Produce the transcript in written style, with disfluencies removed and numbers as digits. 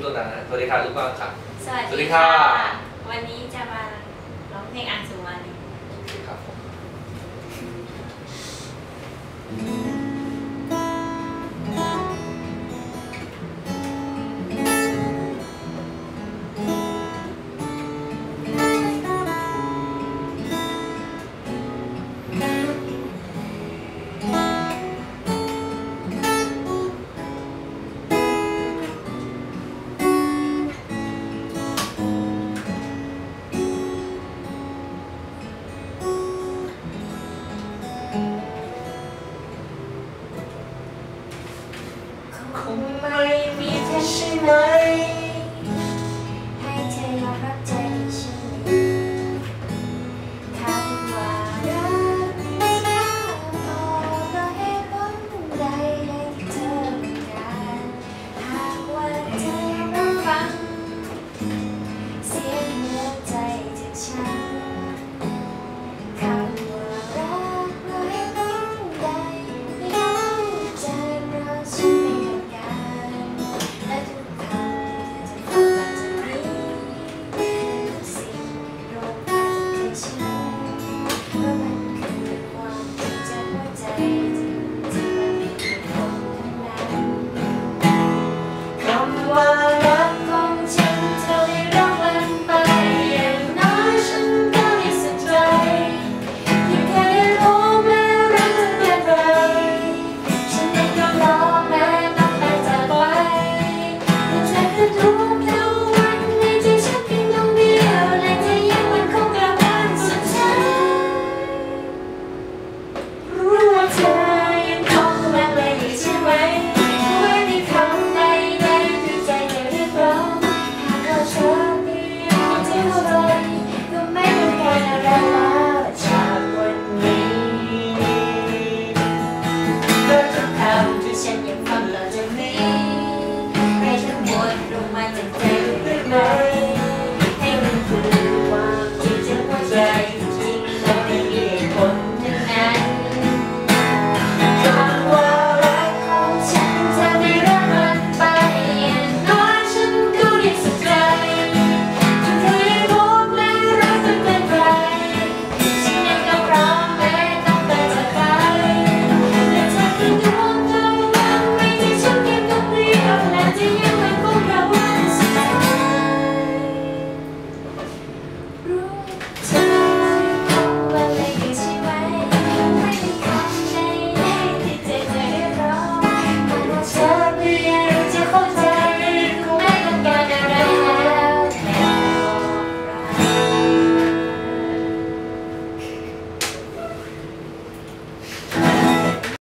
คุณต้นนะสวัสดีค่ะทุกคนค่ะสวัสดีค่ะวันนี้จะมาร้องเพลงอัญสุวรรณีครับผมคงไม่มีเธอใช่ไหมให้เธอยอมรับใจที่ฉันมีคำว่ารักไม่ได้พอต่อเหตุผลใดให้เธอต้องการหากว่าเธอไม่ฟังเสียงหัวใจจากฉันคำว่ารักไม่ได้พอใดไม่ได้ใจเราฉันThank you.